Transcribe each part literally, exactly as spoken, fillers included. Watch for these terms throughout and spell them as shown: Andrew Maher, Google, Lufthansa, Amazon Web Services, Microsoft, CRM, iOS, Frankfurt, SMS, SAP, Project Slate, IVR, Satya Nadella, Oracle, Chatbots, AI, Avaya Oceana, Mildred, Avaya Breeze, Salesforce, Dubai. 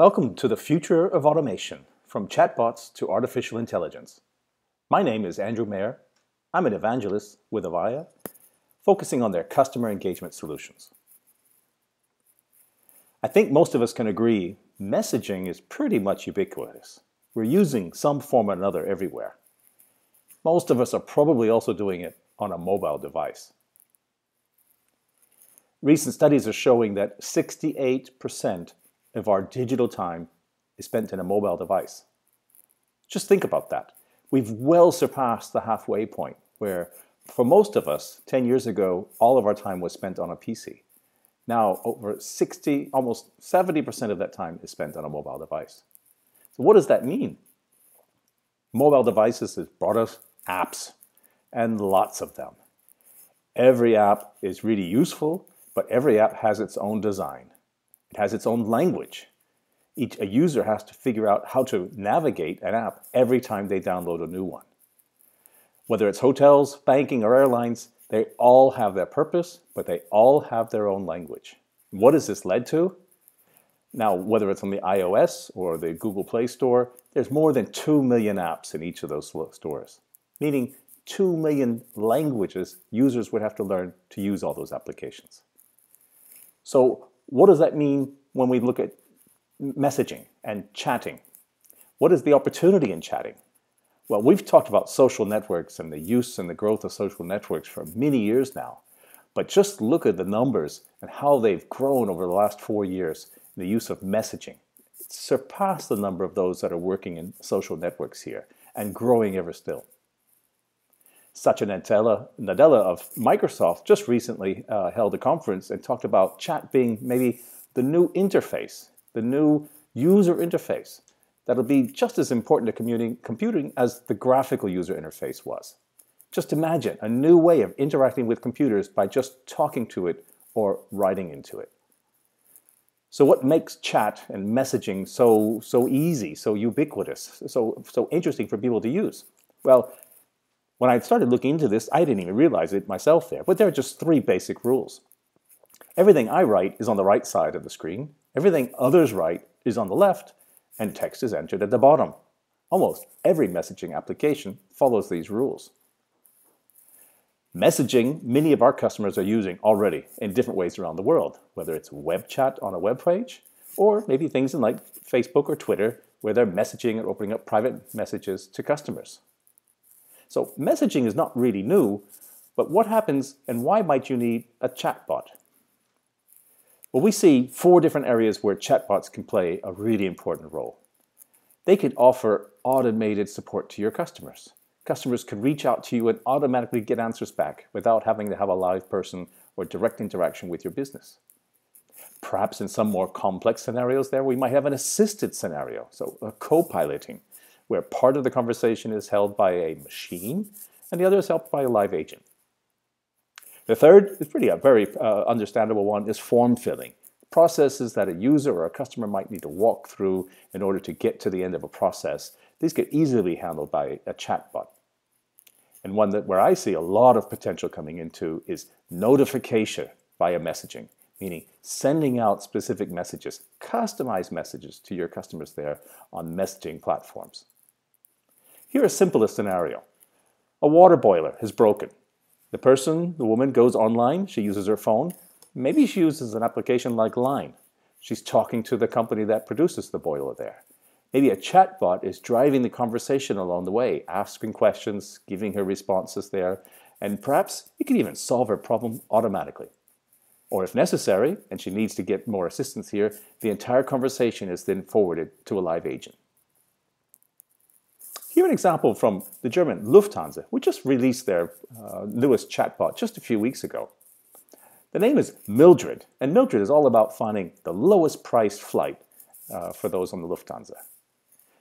Welcome to the future of automation, from chatbots to artificial intelligence. My name is Andrew Maher. I'm an evangelist with Avaya, focusing on their customer engagement solutions. I think most of us can agree messaging is pretty much ubiquitous. We're using some form or another everywhere. Most of us are probably also doing it on a mobile device. Recent studies are showing that sixty-eight percent of our digital time is spent in a mobile device. Just think about that. We've well surpassed the halfway point where, for most of us, ten years ago, all of our time was spent on a P C. Now, over sixty, almost seventy percent of that time is spent on a mobile device. So what does that mean? Mobile devices has brought us apps, and lots of them. Every app is really useful, but every app has its own design. It has its own language. Each, a user has to figure out how to navigate an app every time they download a new one. Whether it's hotels, banking, or airlines, they all have their purpose, but they all have their own language. What has this led to? Now, whether it's on the iOS or the Google Play Store, there's more than two million apps in each of those stores, meaning two million languages users would have to learn to use all those applications. So, what does that mean when we look at messaging and chatting? What is the opportunity in chatting? Well, we've talked about social networks and the use and the growth of social networks for many years now, but just look at the numbers and how they've grown over the last four years in the use of messaging. It's surpassed the number of those that are working in social networks here and growing ever still. Satya Nadella, Nadella of Microsoft just recently uh, held a conference and talked about chat being maybe the new interface, the new user interface that'll be just as important to commuting, computing as the graphical user interface was. Just imagine a new way of interacting with computers by just talking to it or writing into it. So what makes chat and messaging so, so easy, so ubiquitous, so, so interesting for people to use? Well, when I started looking into this, I didn't even realize it myself there, but there are just three basic rules. Everything I write is on the right side of the screen, everything others write is on the left, and text is entered at the bottom. Almost every messaging application follows these rules. Messaging, many of our customers are using already in different ways around the world, whether it's web chat on a web page, or maybe things in like Facebook or Twitter, where they're messaging and opening up private messages to customers. So messaging is not really new, but what happens and why might you need a chatbot? Well, we see four different areas where chatbots can play a really important role. They can offer automated support to your customers. Customers can reach out to you and automatically get answers back without having to have a live person or direct interaction with your business. Perhaps in some more complex scenarios there, we might have an assisted scenario, so a co-piloting, where part of the conversation is held by a machine and the other is held by a live agent. The third is pretty a very uh, understandable one, is form filling. Processes that a user or a customer might need to walk through in order to get to the end of a process. These get easily handled by a chatbot. And one that where I see a lot of potential coming into is notification via messaging, meaning sending out specific messages, customized messages to your customers there on messaging platforms. Here is simplest scenario. A water boiler has broken. The person, the woman, goes online, she uses her phone, maybe she uses an application like Line. She's talking to the company that produces the boiler there. Maybe a chatbot is driving the conversation along the way, asking questions, giving her responses there, and perhaps it could even solve her problem automatically. Or if necessary, and she needs to get more assistance here, the entire conversation is then forwarded to a live agent. Here's an example from the German Lufthansa, which just released their uh, newest chatbot just a few weeks ago. The name is Mildred, and Mildred is all about finding the lowest priced flight uh, for those on the Lufthansa.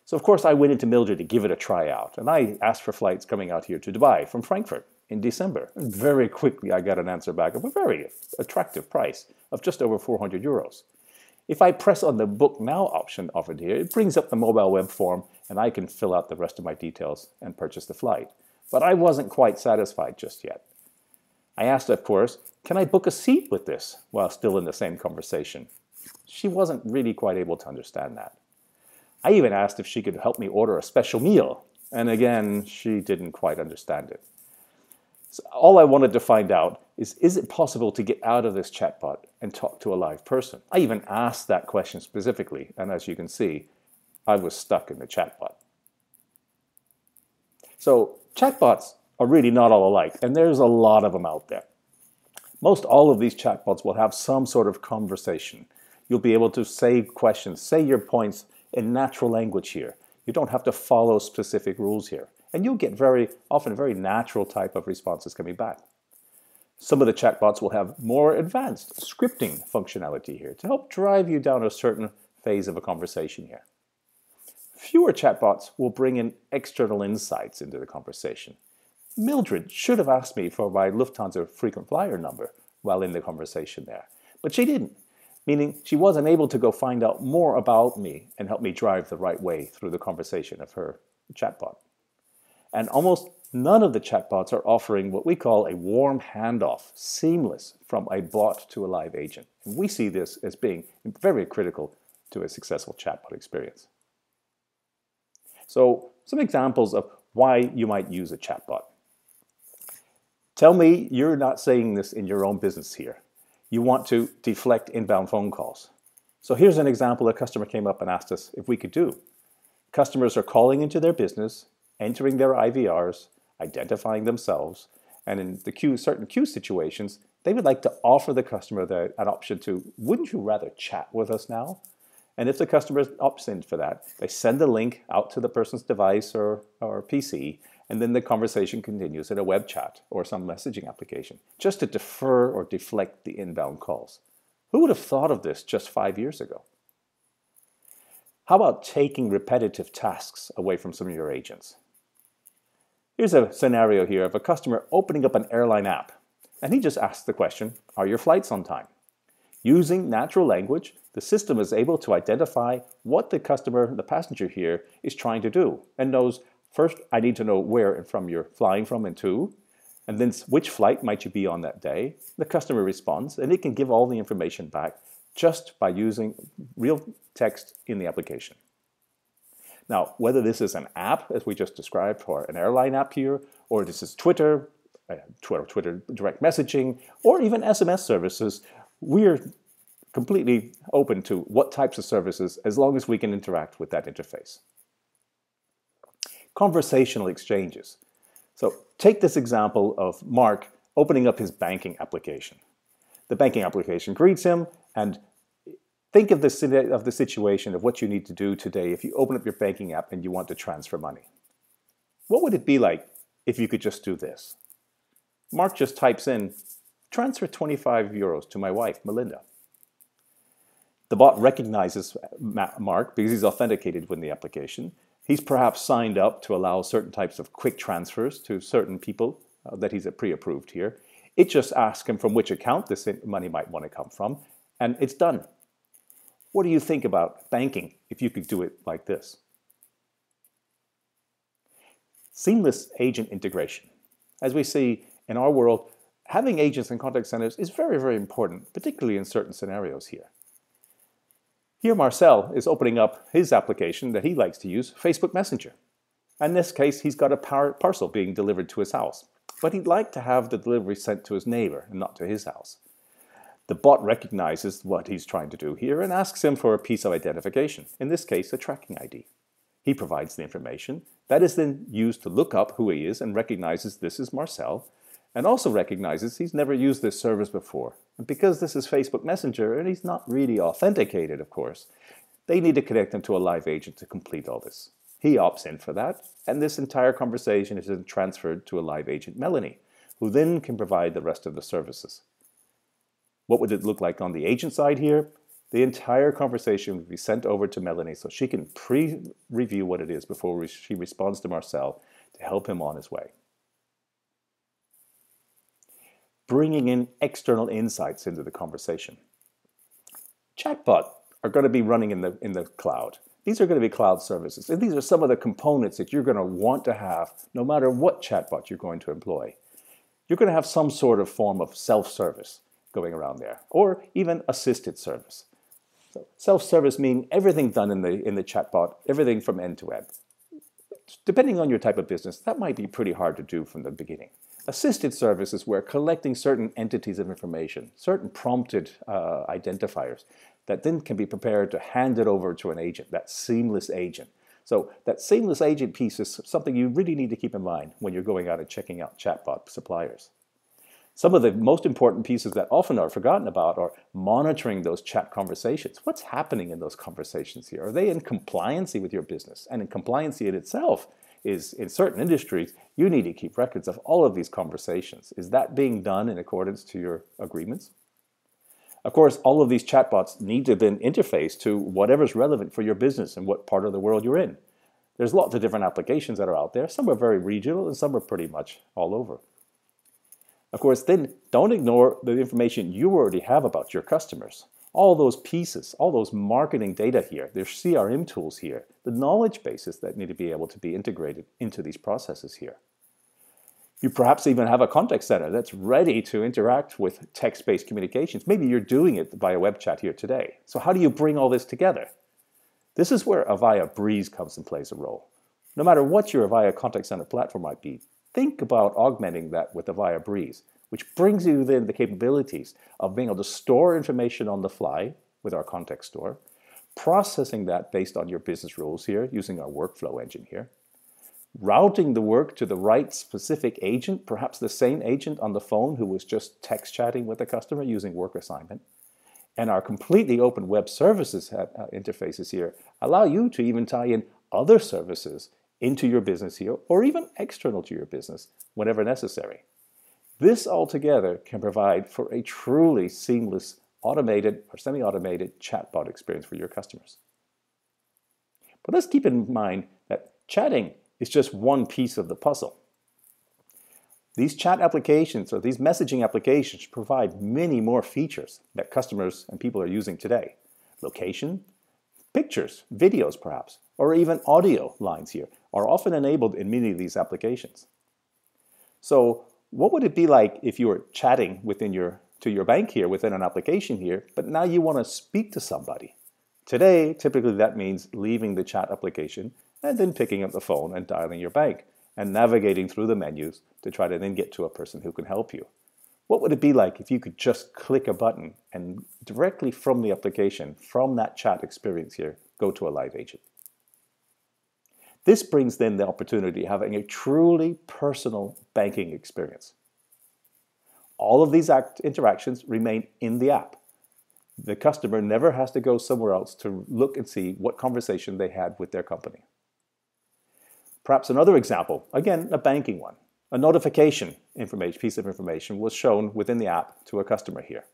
So of course I went into Mildred to give it a try out, and I asked for flights coming out here to Dubai from Frankfurt in December. And very quickly I got an answer back of a very attractive price of just over four hundred euros. If I press on the Book Now option offered here, it brings up the mobile web form and I can fill out the rest of my details and purchase the flight. But I wasn't quite satisfied just yet. I asked, of course, can I book a seat with this while still in the same conversation? She wasn't really quite able to understand that. I even asked if she could help me order a special meal, and again, she didn't quite understand it. So all I wanted to find out is, is it possible to get out of this chatbot and talk to a live person? I even asked that question specifically, and as you can see, I was stuck in the chatbot. So chatbots are really not all alike, and there's a lot of them out there. Most all of these chatbots will have some sort of conversation. You'll be able to say questions, say your points in natural language here. You don't have to follow specific rules here. And you'll get very often very natural type of responses coming back. Some of the chatbots will have more advanced scripting functionality here to help drive you down a certain phase of a conversation here. Fewer chatbots will bring in external insights into the conversation. Mildred should have asked me for my Lufthansa frequent flyer number while in the conversation there, but she didn't, meaning she wasn't able to go find out more about me and help me drive the right way through the conversation of her chatbot. And almost none of the chatbots are offering what we call a warm handoff, seamless from a bot to a live agent. And we see this as being very critical to a successful chatbot experience. So some examples of why you might use a chatbot. Tell me you're not saying this in your own business here. You want to deflect inbound phone calls. So here's an example a customer came up and asked us if we could do. Customers are calling into their business, entering their I V Rs, identifying themselves, and in the queue, certain queue situations, they would like to offer the customer the, an option to, wouldn't you rather chat with us now? And if the customer opts in for that, they send a link out to the person's device or, or P C, and then the conversation continues in a web chat or some messaging application, just to defer or deflect the inbound calls. Who would have thought of this just five years ago? How about taking repetitive tasks away from some of your agents? Here's a scenario here of a customer opening up an airline app, and he just asks the question, are your flights on time? Using natural language, the system is able to identify what the customer, the passenger here, is trying to do, and knows, first, I need to know where and from you're flying from and to, and then which flight might you be on that day. The customer responds, and it can give all the information back just by using real text in the application. Now, whether this is an app, as we just described, for an airline app here, or this is Twitter, uh, Twitter, Twitter direct messaging, or even S M S services, we're completely open to what types of services, as long as we can interact with that interface. Conversational exchanges. So take this example of Mark opening up his banking application. The banking application greets him, and think of the, of the situation of what you need to do today if you open up your banking app and you want to transfer money. What would it be like if you could just do this? Mark just types in, transfer twenty-five euros to my wife, Melinda. The bot recognizes Mark because he's authenticated with the application. He's perhaps signed up to allow certain types of quick transfers to certain people uh, that he's pre-approved here. It just asks him from which account this money might want to come from, and it's done. What do you think about banking if you could do it like this? Seamless agent integration. As we see in our world, having agents in contact centers is very, very important, particularly in certain scenarios here. Here Marcel is opening up his application that he likes to use, Facebook Messenger. In this case, he's got a par parcel being delivered to his house, but he'd like to have the delivery sent to his neighbor and not to his house. The bot recognizes what he's trying to do here and asks him for a piece of identification, in this case a tracking I D. He provides the information. That is then used to look up who he is and recognizes this is Marcel, and also recognizes he's never used this service before. And because this is Facebook Messenger and he's not really authenticated, of course, they need to connect him to a live agent to complete all this. He opts in for that, and this entire conversation is then transferred to a live agent, Melanie, who then can provide the rest of the services. What would it look like on the agent side here? The entire conversation would be sent over to Melanie so she can pre-review what it is before she responds to Marcel to help him on his way. Bringing in external insights into the conversation. Chatbots are going to be running in the, in the cloud. These are going to be cloud services, and these are some of the components that you're going to want to have no matter what chatbot you're going to employ. You're going to have some sort of form of self-service going around there, or even assisted service. So self-service means everything done in the, in the chatbot, everything from end to end. Depending on your type of business, that might be pretty hard to do from the beginning. Assisted service is where collecting certain entities of information, certain prompted uh, identifiers, that then can be prepared to hand it over to an agent, that seamless agent. So that seamless agent piece is something you really need to keep in mind when you're going out and checking out chatbot suppliers. Some of the most important pieces that often are forgotten about are monitoring those chat conversations. What's happening in those conversations here? Are they in compliancy with your business? And in compliancy in itself is, in certain industries, you need to keep records of all of these conversations. Is that being done in accordance to your agreements? Of course, all of these chatbots need to then interface to whatever's relevant for your business and what part of the world you're in. There's lots of different applications that are out there. Some are very regional and some are pretty much all over. Of course, then don't ignore the information you already have about your customers. All those pieces, all those marketing data here, there's C R M tools here, the knowledge bases that need to be able to be integrated into these processes here. You perhaps even have a contact center that's ready to interact with text-based communications. Maybe you're doing it via web chat here today. So how do you bring all this together? This is where Avaya Breeze comes and plays a role. No matter what your Avaya contact center platform might be, think about augmenting that with Avaya Breeze, which brings you then the capabilities of being able to store information on the fly with our context store, processing that based on your business rules here using our workflow engine here, routing the work to the right specific agent, perhaps the same agent on the phone who was just text chatting with the customer using work assignment. And our completely open web services interfaces here allow you to even tie in other services into your business here, or even external to your business whenever necessary. This altogether can provide for a truly seamless automated or semi-automated chatbot experience for your customers. But let's keep in mind that chatting it's just one piece of the puzzle. These chat applications or these messaging applications provide many more features that customers and people are using today. Location, pictures, videos perhaps, or even audio lines here are often enabled in many of these applications. So what would it be like if you were chatting within your, to your bank here within an application here, but now you want to speak to somebody? Today, typically that means leaving the chat application and then picking up the phone and dialing your bank and navigating through the menus to try to then get to a person who can help you. What would it be like if you could just click a button and directly from the application, from that chat experience here, go to a live agent? This brings then the opportunity of having a truly personal banking experience. All of these act interactions remain in the app. The customer never has to go somewhere else to look and see what conversation they had with their company. Perhaps another example, again, a banking one. A notification information, piece of information was shown within the app to a customer here.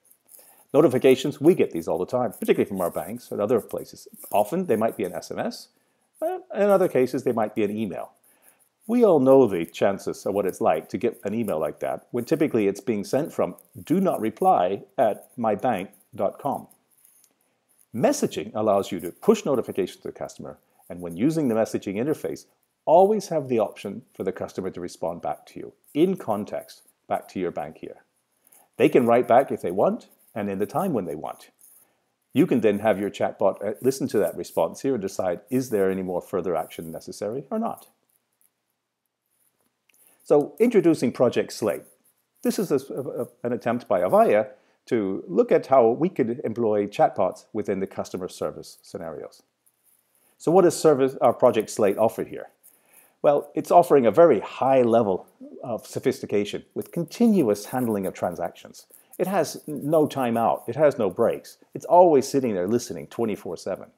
Notifications, we get these all the time, particularly from our banks and other places. Often they might be an S M S, but in other cases they might be an email. We all know the chances of what it's like to get an email like that when typically it's being sent from do not reply at my bank dot com. Messaging allows you to push notifications to the customer, and when using the messaging interface, always have the option for the customer to respond back to you, in context, back to your bank here. They can write back if they want, and in the time when they want. You can then have your chatbot listen to that response here and decide, is there any more further action necessary or not? So, introducing Project Slate. This is a, a, an attempt by Avaya to look at how we could employ chatbots within the customer service scenarios. So what does service, our Project Slate offer here? Well, it's offering a very high level of sophistication with continuous handling of transactions. It has no time out. It has no breaks. It's always sitting there listening twenty-four seven.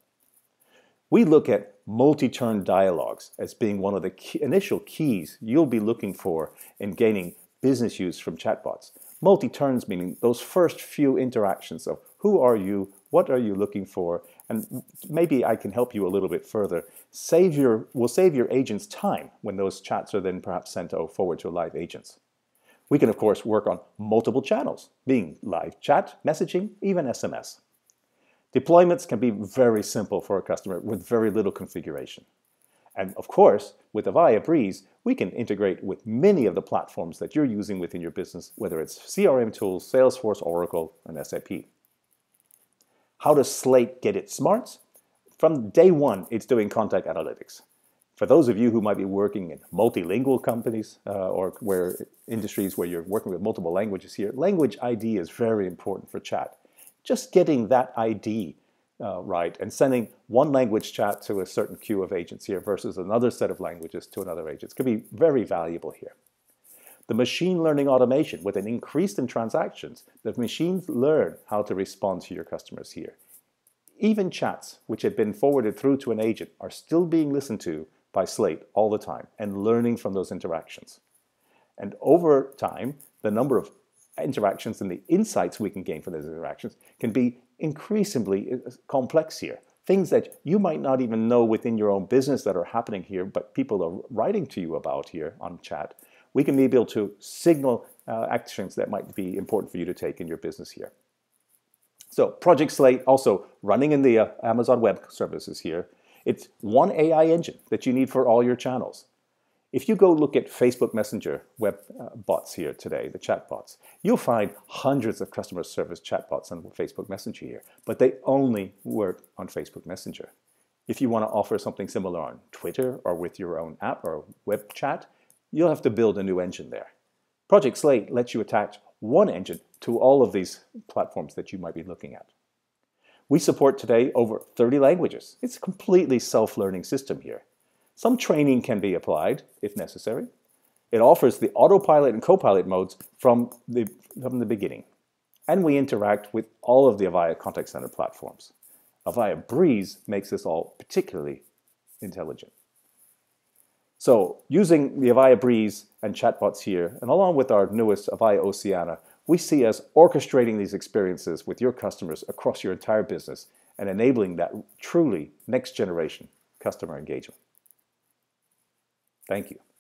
We look at multi-turn dialogues as being one of the key, initial keys you'll be looking for in gaining business use from chatbots. Multi-turns meaning those first few interactions of who are you, what are you looking for, and maybe I can help you a little bit further. Save your, we'll save your agents time when those chats are then perhaps sent forward to live agents. We can, of course, work on multiple channels, being live chat, messaging, even S M S. Deployments can be very simple for a customer with very little configuration. And of course, with Avaya Breeze, we can integrate with many of the platforms that you're using within your business, whether it's C R M tools, Salesforce, Oracle, and S A P. How does Slate get its smarts? From day one, it's doing contact analytics. For those of you who might be working in multilingual companies uh, or where industries where you're working with multiple languages here, language I D is very important for chat. Just getting that I D uh, right and sending one language chat to a certain queue of agents here versus another set of languages to another agent could be very valuable here. The machine learning automation with an increase in transactions, the machines learn how to respond to your customers here. Even chats which have been forwarded through to an agent are still being listened to by Slate all the time and learning from those interactions. And over time, the number of interactions and the insights we can gain from those interactions can be increasingly complex here. Things that you might not even know within your own business that are happening here, but people are writing to you about here on chat. We can be able to signal uh, actions that might be important for you to take in your business here. So Project Slate also running in the uh, Amazon Web Services here. It's one A I engine that you need for all your channels. If you go look at Facebook Messenger web uh, bots here today, the chat bots, you'll find hundreds of customer service chat bots on Facebook Messenger here, but they only work on Facebook Messenger. If you want to offer something similar on Twitter or with your own app or web chat, you'll have to build a new engine there. Project Slate lets you attach one engine to all of these platforms that you might be looking at. We support today over thirty languages. It's a completely self-learning system here. Some training can be applied if necessary. It offers the autopilot and copilot modes from the, from the beginning. And we interact with all of the Avaya Contact Center platforms. Avaya Breeze makes this all particularly intelligent. So using the Avaya Breeze and chatbots here, and along with our newest Avaya Oceana, we see us orchestrating these experiences with your customers across your entire business and enabling that truly next generation customer engagement. Thank you.